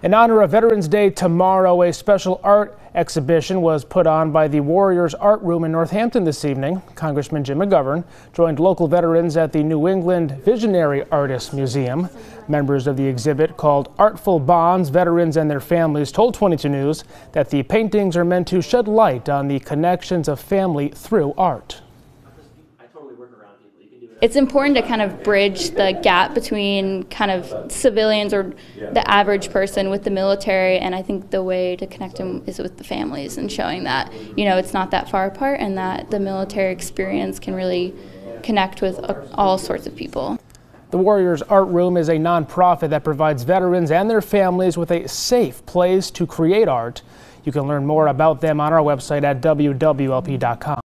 In honor of Veterans Day tomorrow, a special art exhibition was put on by the Warriors Art Room in Northampton this evening. Congressman Jim McGovern joined local veterans at the New England Visionary Artists Museum. Members of the exhibit, called Artful Bonds: Veterans and Their Families, told 22 News that the paintings are meant to shed light on the connections of family through art. It's important to kind of bridge the gap between kind of civilians or the average person with the military, and I think the way to connect them is with the families and showing that, you know, it's not that far apart and that the military experience can really connect with all sorts of people. The Warriors Art Room is a nonprofit that provides veterans and their families with a safe place to create art. You can learn more about them on our website at wwlp.com.